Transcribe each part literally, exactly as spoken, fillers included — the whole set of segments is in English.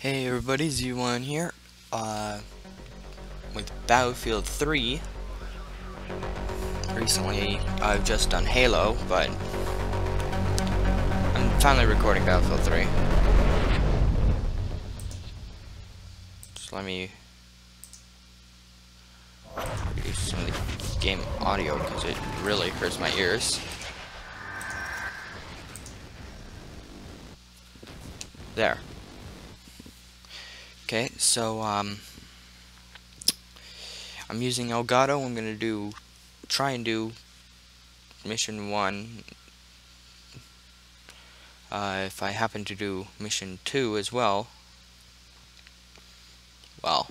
Hey everybody, Z one here, uh, with Battlefield three. Recently, I've just done Halo, but I'm finally recording Battlefield three. Just let me reduce some of the game audio, because it really hurts my ears. There. Okay, so um, I'm using Elgato. I'm gonna do try and do mission one. Uh, if I happen to do mission two as well, well,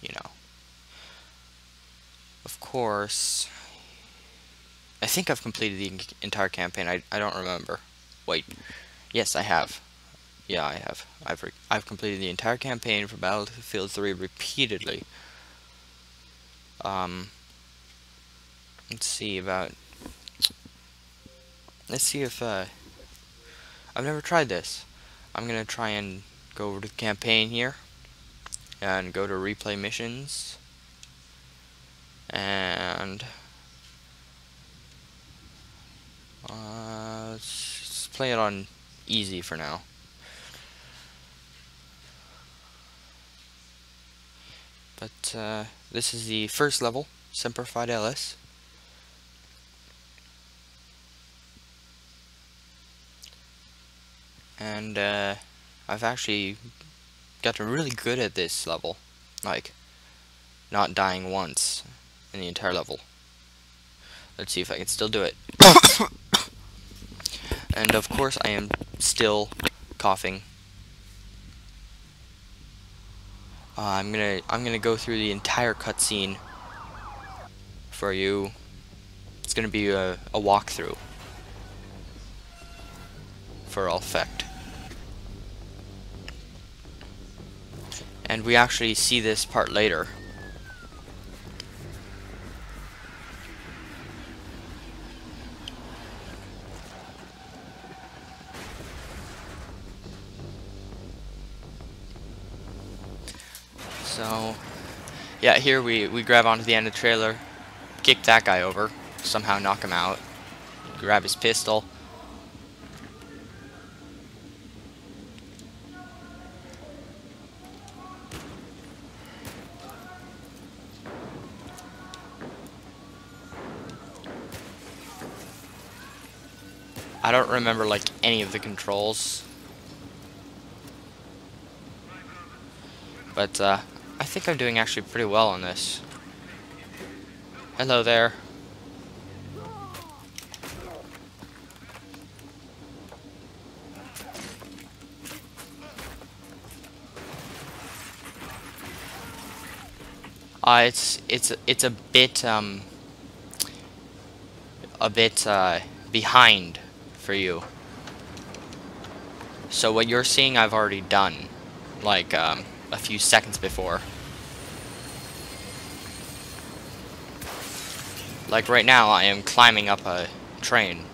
you know, of course. I think I've completed the entire campaign. I I don't remember. Wait, yes, I have. Yeah, I have. I've re I've completed the entire campaign for Battlefield three repeatedly. Um, let's see about. Let's see if uh. I've never tried this. I'm gonna try and go over to the campaign here, and go to replay missions, and uh, let's just play it on easy for now. But uh, this is the first level, Semper Fidelis. And uh, I've actually gotten really good at this level. Like, not dying once in the entire level. Let's see if I can still do it. And of course I am still coughing. Uh, I'm gonna I'm gonna go through the entire cutscene for you. It's gonna be a, a walkthrough for all effect. And we actually see this part later. So, yeah, here we, we grab onto the end of the trailer, kick that guy over, somehow knock him out, grab his pistol. I don't remember, like, any of the controls. But, uh... I think I'm doing actually pretty well on this. Hello there. Uh, it's it's it's a bit um a bit uh behind for you. So what you're seeing I've already done, like um a few seconds before. Like right now, I am climbing up a train.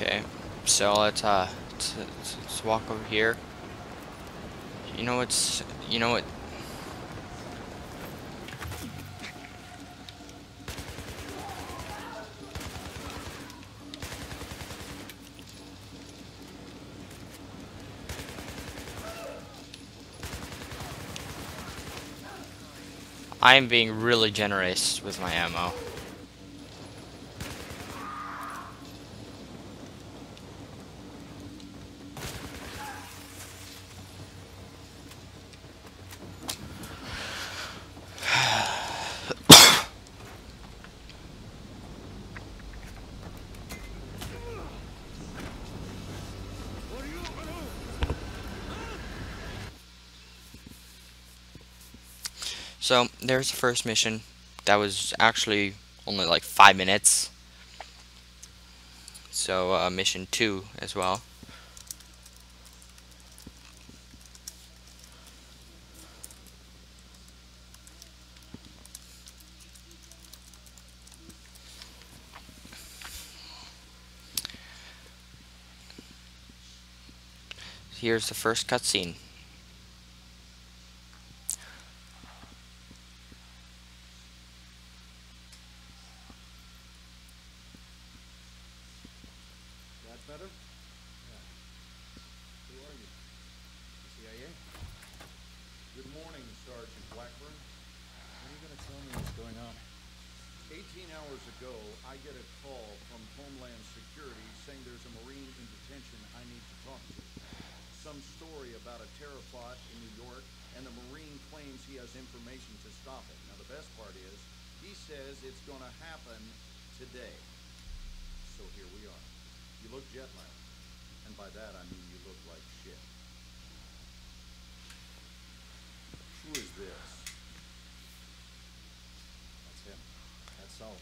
Okay, so let's uh, let's, let's walk over here. You know what's, you know what? I'm being really generous with my ammo. So there's the first mission. That was actually only like five minutes. So uh, mission two as well. Here's the first cutscene. That better? Yeah. Who are you? C I A? Good morning, Sergeant Blackburn. What are you going to tell me what's going on? eighteen hours ago, I get a call from Homeland Security saying there's a Marine in detention I need to talk to. Some story about a terror plot in New York, and the Marine claims he has information to stop it. Now, the best part is, he says it's going to happen today. So here we are. You look jet-lagged, and by that I mean you look like shit. Who is this? That's him. That's all.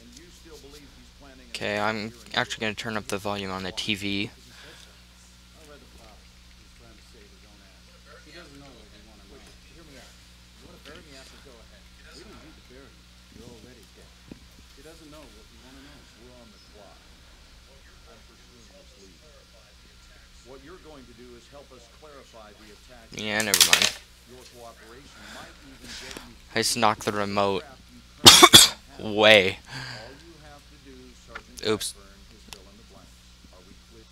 And you still believe he's planning... Okay, I'm actually going to turn up the volume on the T V. What you're going to do is help us clarify the attack. Yeah, never mind. Your cooperation might even get you. I just knocked the remote away. All you have to do, Sergeant Oops. Blackburn, is fill in the blanks. Are we clear?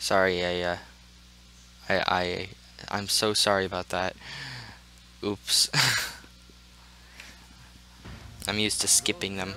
Sorry, I, uh, I, I, I'm so sorry about that. Oops. I'm used to skipping them.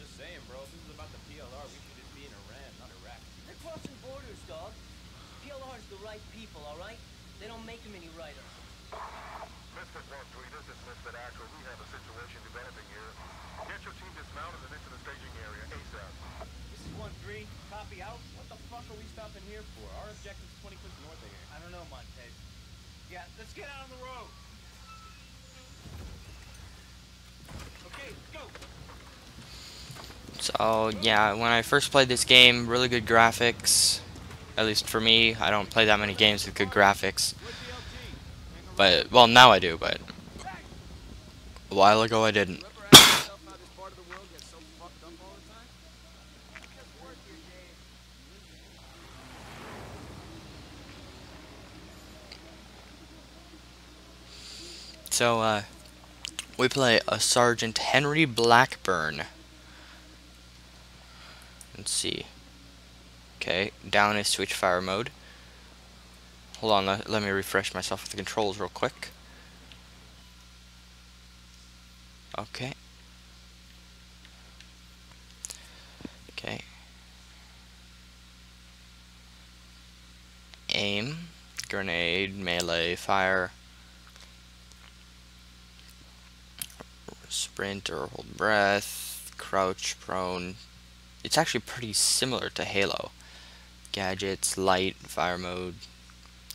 Just saying, bro, this is about the P L R. We should just be in Iran, not Iraq. They're crossing borders, dog. P L R's the right people, all right? They don't make them any righter. Mister one three, this is Mister Actual. We have a situation developing here. Get your team dismounted and into the staging area ASAP. This is one three. Copy out. What the fuck are we stopping here for? Our objective is twenty-six north of here. I don't know, Montez. Yeah, let's get out on the road. Okay, go. So yeah, when I first played this game, really good graphics, at least for me. I don't play that many games with good graphics, but well, now I do, but a while ago I didn't. So uh, we play a Sergeant Henry Blackburn. Let's see. Okay, down is switch fire mode. Hold on, let, let me refresh myself with the controls real quick. Okay. Okay. Aim, grenade, melee, fire, sprint or hold breath, crouch, prone. It's actually pretty similar to Halo. Gadgets, light, fire mode,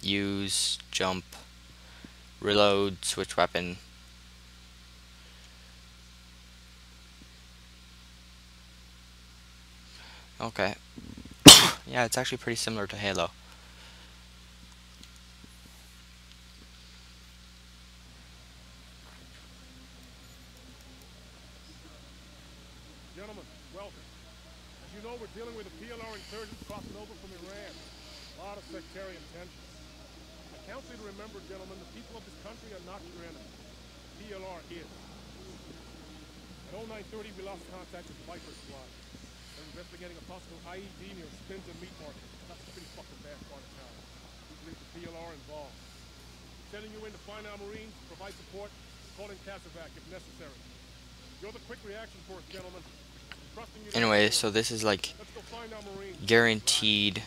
use, jump, reload, switch weapon. Okay. Yeah, it's actually pretty similar to Halo. Gentlemen, welcome. You know, we're dealing with a P L R insurgent crossing over from Iran. A lot of sectarian tensions. I counsel you to remember, gentlemen, the people of this country are not your enemy. The P L R is. At oh nine thirty, we lost contact with the Viper Squad. They're investigating a possible I E D near Spinton Meat Market. That's a pretty fucking bad part of town. We believe the P L R involved. Sending you in to find our Marines, provide support, call in CASEVAC if necessary. You're the quick reaction force, gentlemen. Anyway, so this is like guaranteed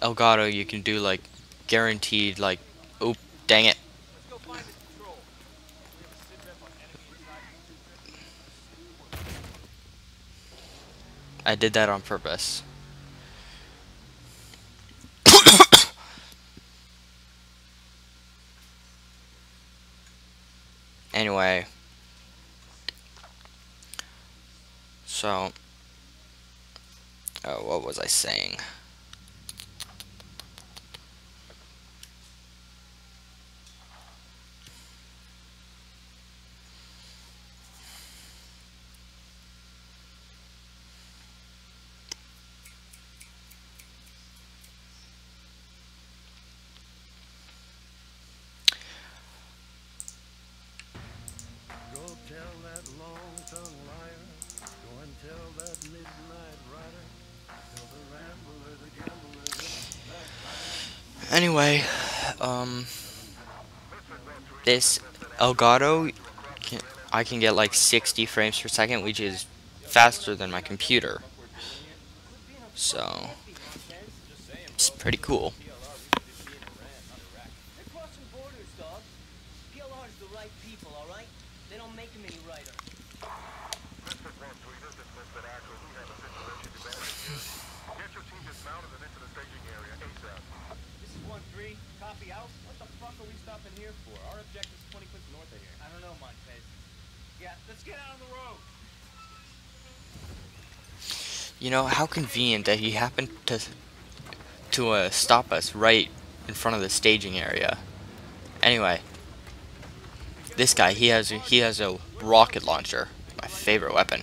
Elgato. You can do like guaranteed like, oh dang it. I did that on purpose. Anyway, so oh, what was I saying? Anyway, um, this Elgato, can, I can get like sixty frames per second, which is faster than my computer. So, it's pretty cool. You know, how convenient that he happened to to uh, stop us right in front of the staging area. Anyway, this guy, he has he has a rocket launcher, my favorite weapon.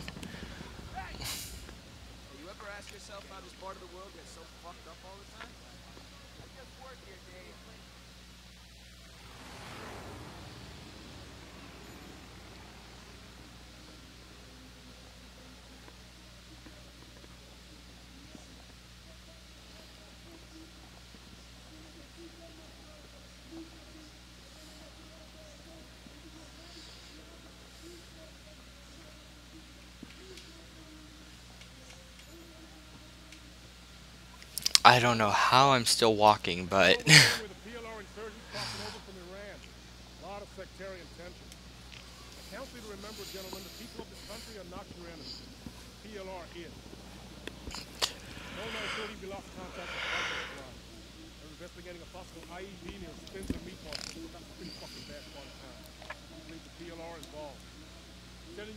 I don't know how I'm still walking, but sending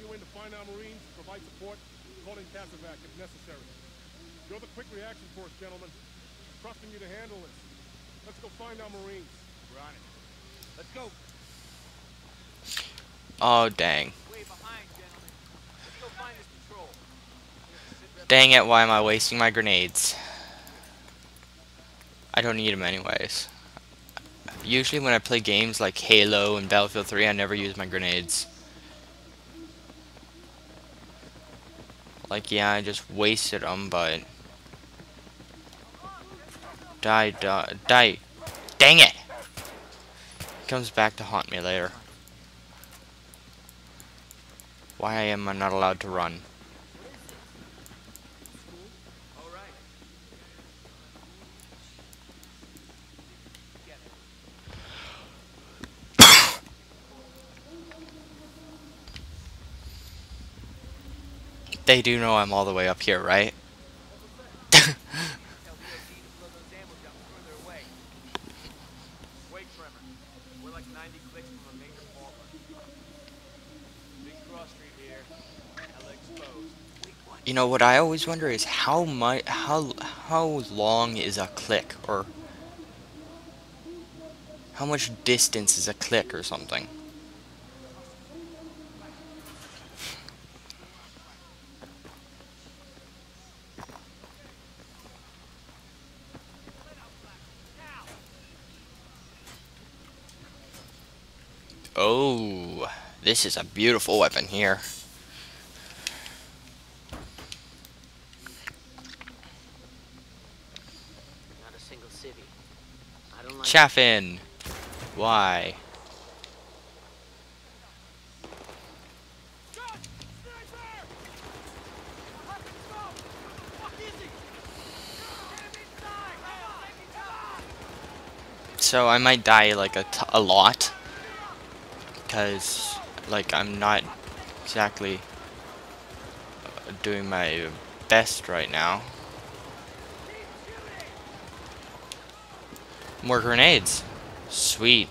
you in to find our Marines, provide support, calling CASEVAC if necessary. You're the quick reaction force, gentlemen. Trusting you to handle it. Let's go find our Marines. We're on it. Let's go. Oh, dang. Way behind, gentlemen. Let's go find this patrol. Dang it, why am I wasting my grenades? I don't need them anyways. Usually when I play games like Halo and Battlefield three, I never use my grenades. Like, yeah, I just wasted them, but die, die, die! Dang it! Comes back to haunt me later. Why am I not allowed to run? They do know I'm all the way up here, right? You know what I always wonder is how much, how how long is a click, or how much distance is a click or something? Oh, this is a beautiful weapon here. Not a single civvy. I don't like Chaffin. Why? so I might die like a, t a lot, because like I'm not exactly doing my best right now. More grenades, sweet.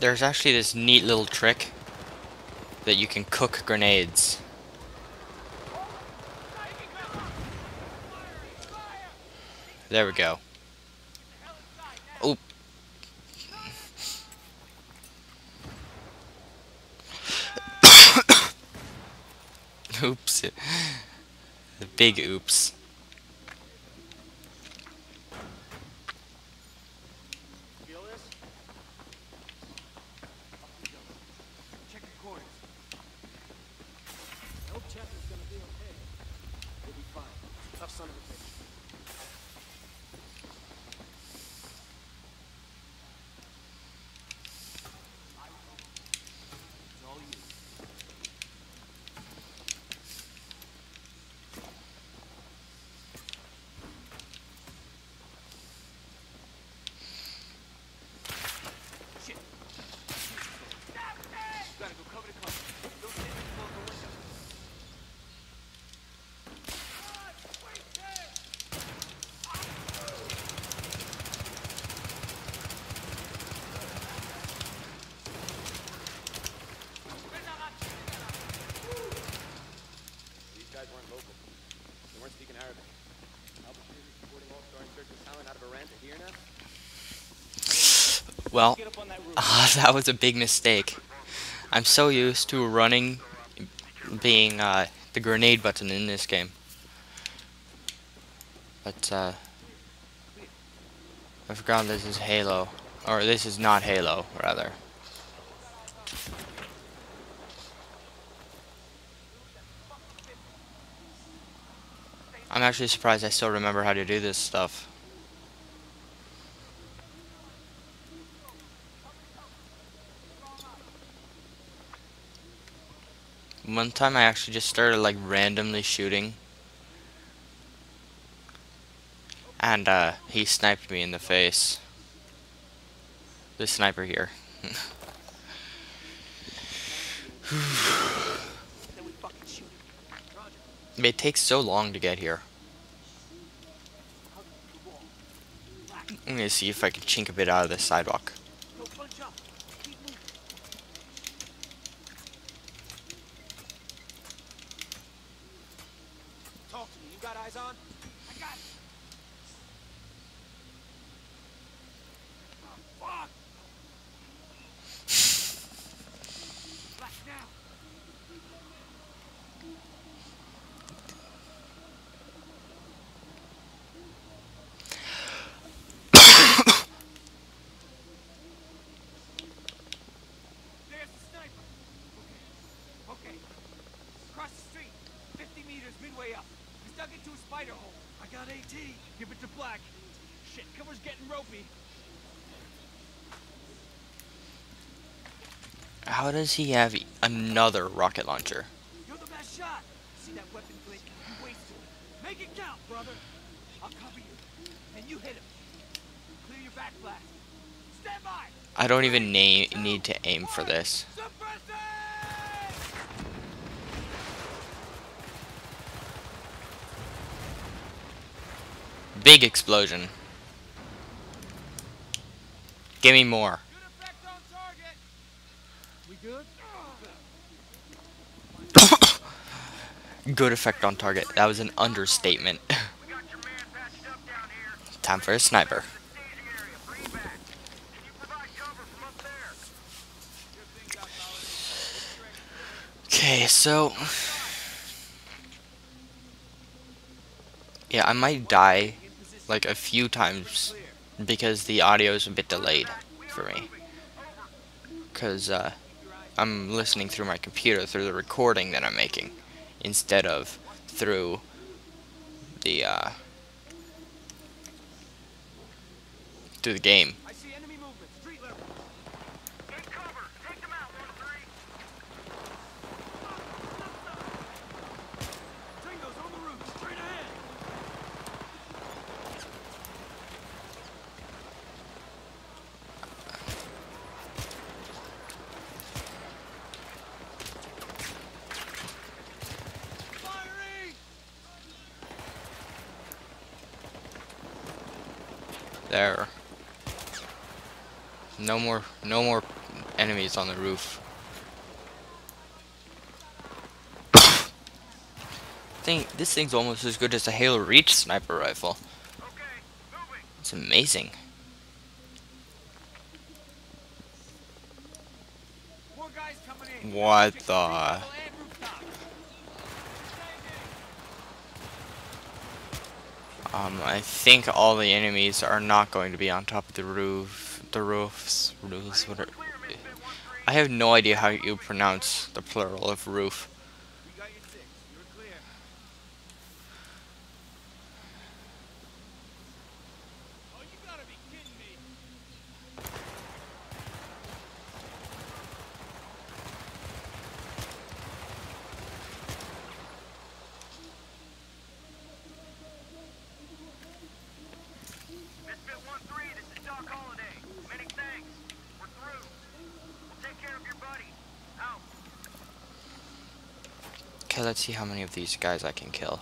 There's actually this neat little trick that you can cook grenades. There we go. Oop. Oops. The big oops. Well, uh, that was a big mistake. I'm so used to running being uh, the grenade button in this game. But, uh, I forgot this is Halo. Or this is not Halo, rather. I'm actually surprised I still remember how to do this stuff. One time I actually just started like randomly shooting, and uh, he sniped me in the face. This sniper here. It takes so long to get here. I'm gonna see if I can chink a bit out of this sidewalk. hole. I got AT. Give it to Black. Shit, cover's getting ropey. How does he have another rocket launcher? You're the best shot. See that weapon click? You wasted it. Make it count, brother. I'll cover you, and you hit him. Clear your back, Black. Stand by. I don't even name, need to aim for this. Big explosion. Give me more. Good effect on target. That was an understatement. Time for a sniper. Okay, so yeah, I might die like a few times because the audio is a bit delayed for me. Cause uh, I'm listening through my computer through the recording that I'm making, instead of through the uh, through the game. I see enemy movement. Street level. Take cover. Take them out. one three. Tango's on the roof. Straight ahead. There. No more, no more enemies on the roof. Thing, this thing's almost as good as a Halo Reach sniper rifle. It's amazing. What the? Um, I think all the enemies are not going to be on top of the roof, the roofs, roofs, whatever. I have no idea how you pronounce the plural of roof. Let's see how many of these guys I can kill.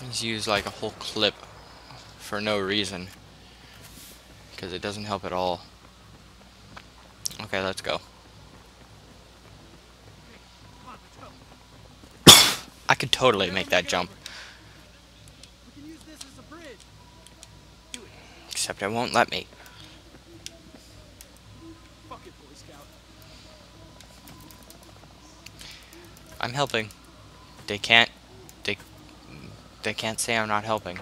He's used like a whole clip. For no reason, because it doesn't help at all. Okay, let's go. I could totally make that jump. Except it won't let me. I'm helping. They can't. They. They can't say I'm not helping.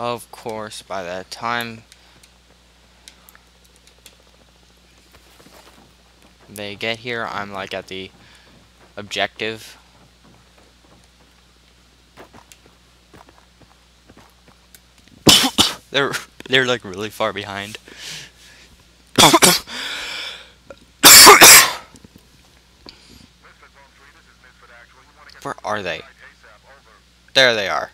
Of course, by that time they get here, I'm like at the objective. they're they're like really far behind. Where are they? There they are.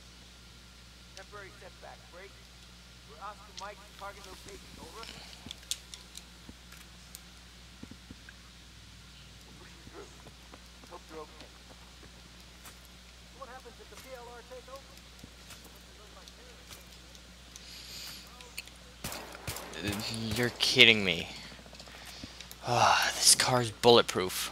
You're kidding me. Ah, oh, this car's bulletproof.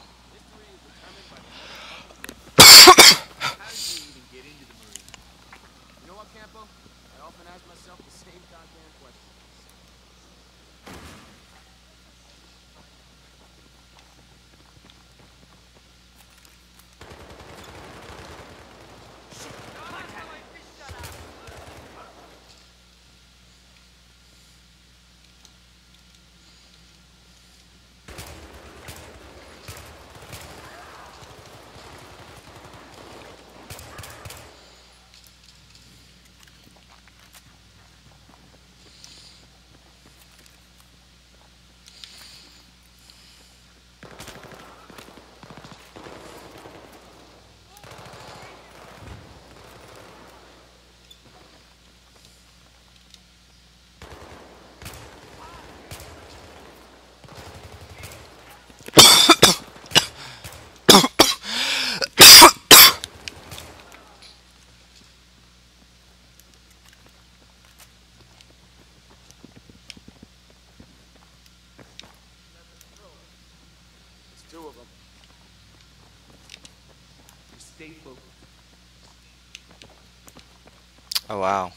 Two of them. Stay focused. Oh wow.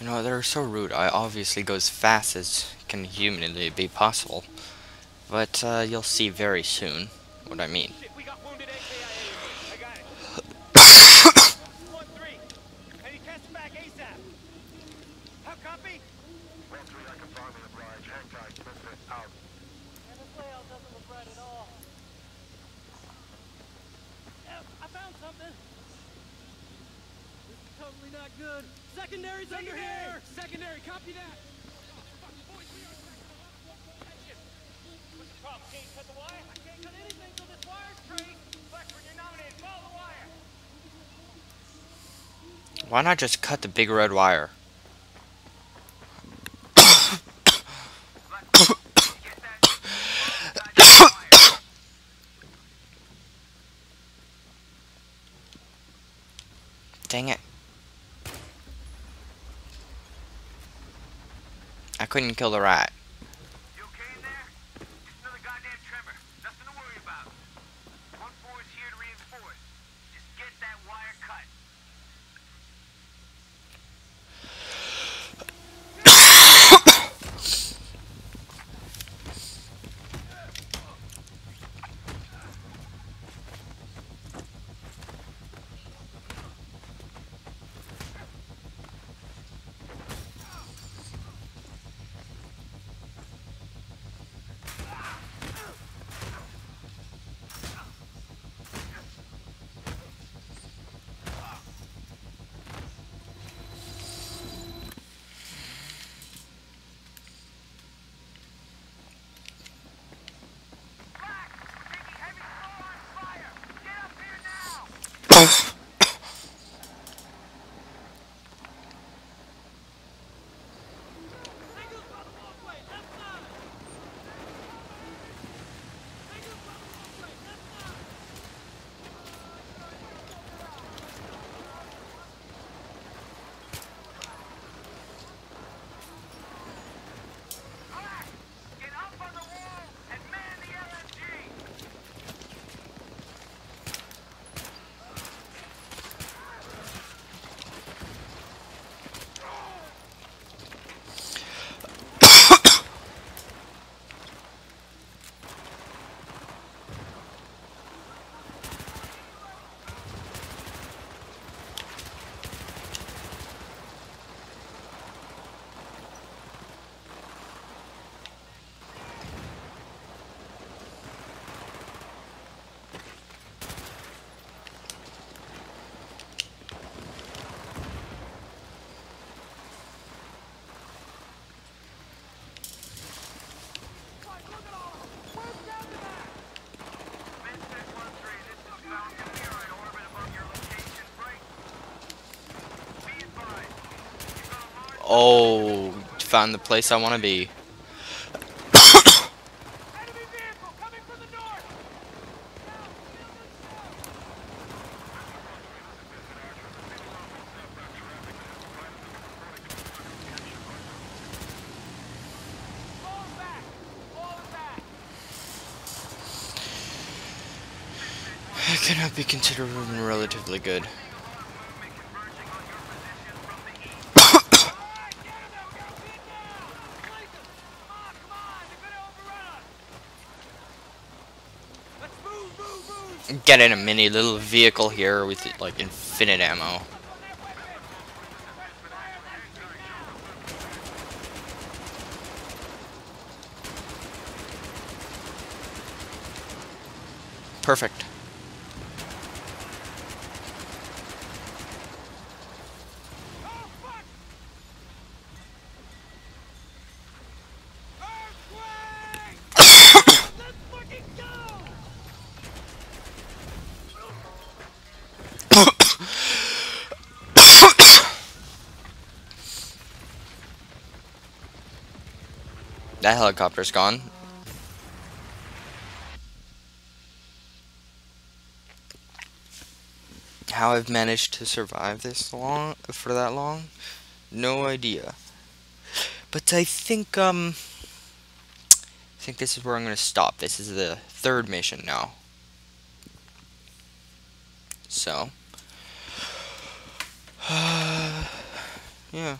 You know, they're so rude. I obviously go as fast as can humanly be possible, but uh, you'll see very soon what I mean. Why not just cut the big red wire? Dang it. I couldn't kill the rat. Oh, found the place I want to be. I cannot be considered even relatively good. Get in a mini little vehicle here with like infinite ammo. Perfect. That helicopter's gone. How I've managed to survive this long for that long, no idea. But I think um, I think this is where I'm going to stop. This is the third mission now. So, uh, yeah.